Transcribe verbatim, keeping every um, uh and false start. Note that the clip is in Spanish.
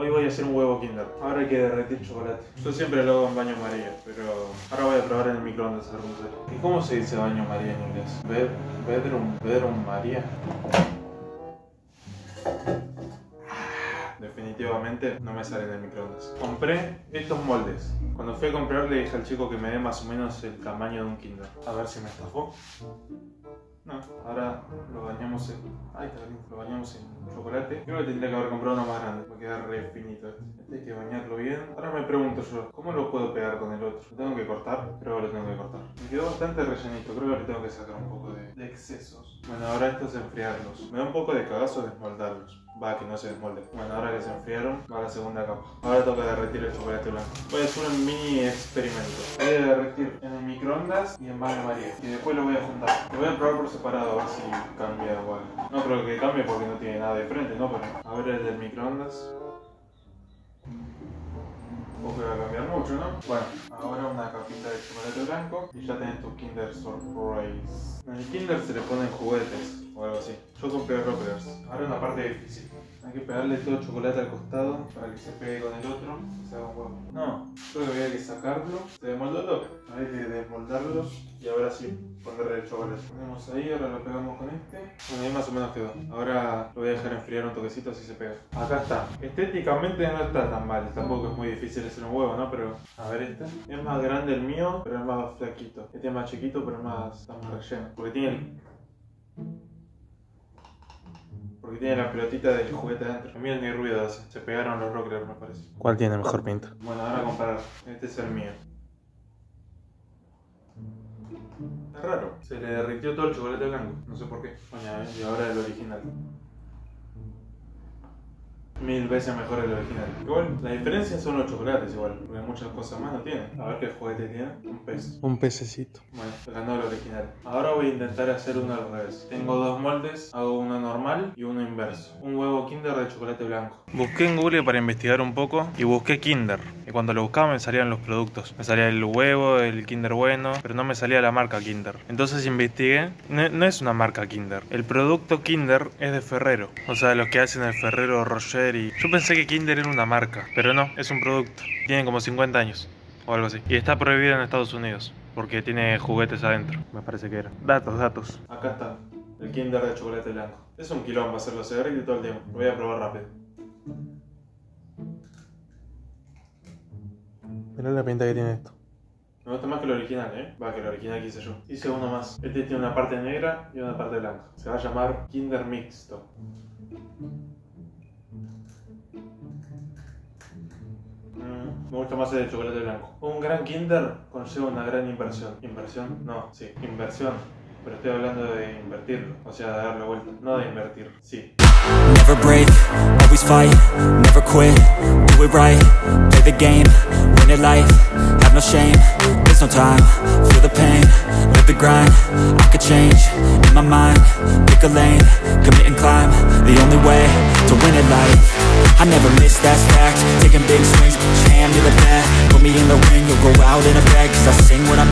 Hoy voy a hacer un huevo Kinder. Ahora hay que derretir chocolate. Yo siempre lo hago en baño María, pero ahora voy a probar en el microondas a ver cómo se hace. ¿Y cómo se dice baño María en inglés? Bed, bedroom, bedroom María. Definitivamente no me salen del microondas. Compré estos moldes. Cuando fui a comprar le dije al chico que me dé más o menos el tamaño de un Kinder. A ver si me estafó. No, ahora lo bañamos en... Ay, lo bañamos en chocolate. Creo que tendría que haber comprado uno más grande. Va a quedar re finito este. Este hay que bañarlo bien. Ahora me pregunto yo, ¿cómo lo puedo pegar con el otro? ¿Lo tengo que cortar? Creo que lo tengo que cortar. Me quedó bastante rellenito. Creo que le tengo que sacar un poco de, de excesos. Bueno, ahora esto es enfriarlos. Me da un poco de cagazo desmoldarlos. Va, que no se desmolde. Bueno, ahora que se enfriaron, va a la segunda capa. Ahora toca derretir el chocolate blanco. Voy a hacer un mini experimento. Voy a derretir en el microondas y en baño María. Y después lo voy a juntar. Lo voy a probar por separado, a ver si cambia igual. No creo que cambie porque no tiene nada de frente, ¿no? Pero a ver el del microondas. Porque va a cambiar mucho, ¿no? Bueno, ahora una capita de chocolate blanco y ya tenés tu Kinder Surprise. En el Kinder se le ponen juguetes o algo así. Yo compré rockers. Ahora una parte difícil. Hay que pegarle todo el chocolate al costado para que se pegue con el otro y se haga un huevo. No, yo creo que había que sacarlo. Se desmoldó el toque. Hay que desmoldarlos y ahora sí ponerle el chocolate. Ponemos ahí, ahora lo pegamos con este. Bueno, ahí más o menos quedó. Ahora lo voy a dejar enfriar un toquecito así se pega. Acá está. Estéticamente no está tan mal. Tampoco es muy difícil hacer un huevo, ¿no? Pero a ver este. Es más grande el mío, pero es más flaquito. Este es más chiquito, pero es más, está más relleno. Porque tiene el... Porque tiene la pelotita del juguete adentro. Miren ni ruido hace. Se pegaron los rockers, me parece. ¿Cuál tiene mejor pinta? Bueno, ahora comparar. Este es el mío. Es raro. Se le derritió todo el chocolate blanco. No sé por qué. Bueno, ¿eh? Y ahora el original. Mil veces mejor el original. Igual, la diferencia son los chocolates igual. Porque muchas cosas más no tienen. A ver qué juguete tiene. Un pez. Un pececito. Bueno, ganó el original. Ahora voy a intentar hacer uno al revés. Tengo dos moldes. Hago uno normal y uno inverso. Un huevo Kinder de chocolate blanco. Busqué en Google para investigar un poco. Y busqué Kinder. Y cuando lo buscaba me salían los productos. Me salía el huevo, el Kinder bueno. Pero no me salía la marca Kinder. Entonces investigué. No, no es una marca Kinder. El producto Kinder es de Ferrero. O sea, los que hacen el Ferrero Rocher. Y yo pensé que Kinder era una marca, pero no, es un producto. Tiene como cincuenta años o algo así. Y está prohibido en Estados Unidos porque tiene juguetes adentro. Me parece que era. Datos, datos. Acá está, el Kinder de chocolate blanco. Es un quilombo hacerlo, se derrite todo el tiempo. Lo voy a probar rápido. Mirá la pinta que tiene esto. Me gusta más que el original, ¿eh? Va, que el original que hice yo. Hice uno más. Este tiene una parte negra y una parte blanca. Se va a llamar Kinder Mixto. Me gusta más el de chocolate blanco. Un gran Kinder conlleva una gran inversión. ¿Inversión? No, sí, inversión. Pero estoy hablando de invertirlo. O sea, de darle vuelta. No de invertir, sí. Never break, always fight, never quit, do it right, play the game, win it life, have no shame, there's no time, feel the pain, live the grind, I could change, in my mind, pick a lane, commit and climb, the only way to win it life. I never miss, that's fact. Taking big swings, jam, you're the bat. Put me in the ring, you'll go out in a bag. Cause I sing when I'm